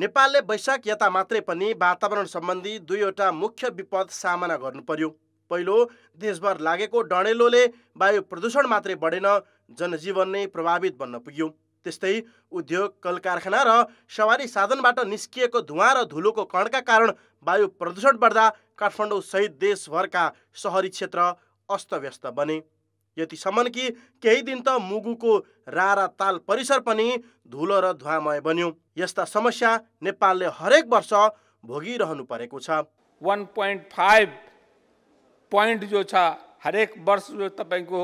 नेपालले वैशाख यता मात्रै पनि वातावरण सम्बन्धी दुईवटा मुख्य विपद सामना गर्नु पर्यो। पहिलो, देशभर लागेको डडेलोले वायु प्रदूषण मात्रै बढेन, जनजीवन नै प्रभावित बन्न पुग्यो। त्यस्तै उद्योग, कल कारखाना र सवारी साधनबाट निस्किएको धुवा र धुलोको कणका कारण वायु प्रदूषण बढ्दा काठमाडौँ सहित देशभरका सहरी क्षेत्र अस्तव्यस्त बने। यतिसम्म कि केही दिन त मुगुको राराताल परिसर पनि धुलो र धुवामय बन्यो। यस्ता समस्या नेपालले हरेक वर्ष भोगिरहनु परेको छ। 1.5 पॉइंट जो छ हरेक वर्ष जो तपाईको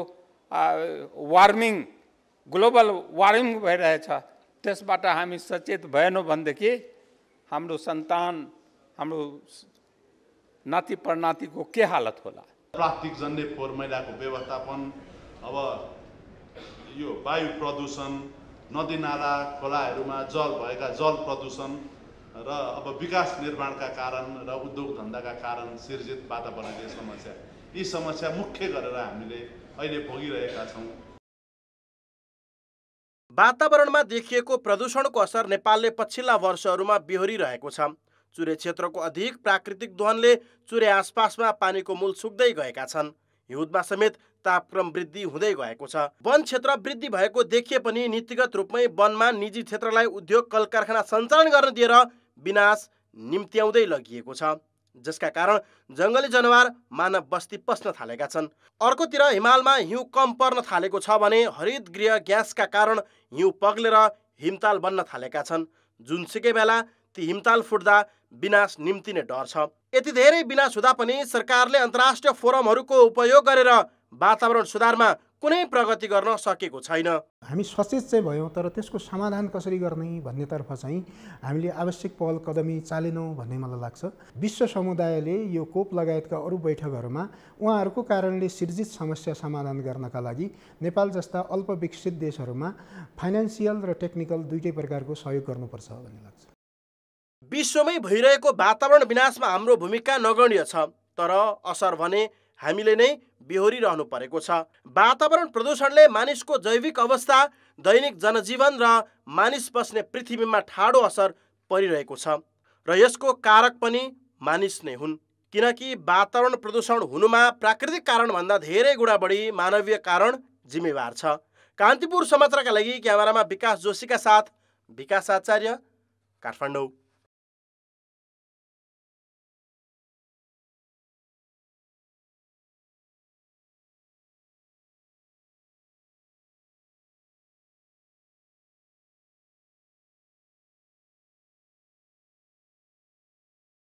वार्मिङ, ग्लोबल वार्मिङ भइरहेछ, त्यसबाट हामी सचेत भएनौ भनेदेखि हाम्रो सन्तान, हाम्रो नाति परनातिको के हालत होला। प्लास्टिक जन्ने फोहोर मैलाको व्यवस्थापन, अब यो वायु प्रदूषण, नदी नाला खोलाहरूमा जल भएका जल प्रदूषण र अब विकास निर्माणका कारण र उद्योग धन्दाका कारण सिर्जित वातावरणीय समस्या, यी समस्या मुख्य गरेर हामीले अहिले भोगिरहेका छौँ। वातावरणमा देखिएको प्रदूषणको असर नेपालले पछिल्ला वर्षहरूमा बिहोरिरहेको छ। चुरे क्षेत्रको अधिक प्राकृतिक दोहनले चुरे आसपासमा पानीको मूल सुक्दै गएका छन्। हिउँदमा समेत तापक्रम वृद्धि हुँदै गएको छ। वन क्षेत्र वृद्धि भएको देखिए पनि नीतिगत रूपमै वनमा निजी क्षेत्रलाई उद्योग, कल कारखाना सञ्चालन गर्न दिएर विनाश निम्त्याउँदै लगिएको छ, जसका कारण जङ्गली जनावर, मानव बस्ती पस्न थालेका छन्। अर्कोतिर हिमालमा हिउँ कम पर्न थालेको छ भने हरित गृह ग्यासका कारण हिउँ पग्लेर हिमताल बन्न थालेका छन्। जुनसुकै बेला ती हिमताल फुट्दा विनाश निम्तिने डर छ। यति धेरै विनाश हुँदा पनि सरकारले अन्तर्राष्ट्रिय फोरमहरूको उपयोग गरेर वातावरण सुधारमा कुनै प्रगति गर्न सकेको छैन। हामी सचेत चाहिँ भयौँ, तर त्यसको समाधान कसरी गर्ने भन्नेतर्फ चाहिँ हामीले आवश्यक पहल कदमी चालेनौँ भन्ने मलाई लाग्छ। विश्व समुदायले यो कोप लगायतका अरू बैठकहरूमा उहाँहरूको कारणले सिर्जित समस्या समाधान गर्नका लागि नेपाल जस्ता अल्पविकसित देशहरूमा फाइनेन्सियल र टेक्निकल दुईटै प्रकारको सहयोग गर्नुपर्छ भन्ने लाग्छ। विश्वमै भइरहेको वातावरण विनाशमा हाम्रो भूमिका नगण्य छ, तर असर भने हामीले नै बिहोरिरहनु परेको छ। वातावरण प्रदूषणले मानिसको जैविक अवस्था, दैनिक जनजीवन र मानिस बस्ने पृथ्वीमा ठाडो असर परिरहेको छ र यसको कारक पनि मानिस नै हुन्, किनकि वातावरण प्रदूषण हुनुमा प्राकृतिक कारणभन्दा धेरै गुणा बढी मानवीय कारण जिम्मेवार छ। कान्तिपुर समाचारका लागि क्यामेरामा विकास जोशीका साथ विकास आचार्य, काठमाडौँ।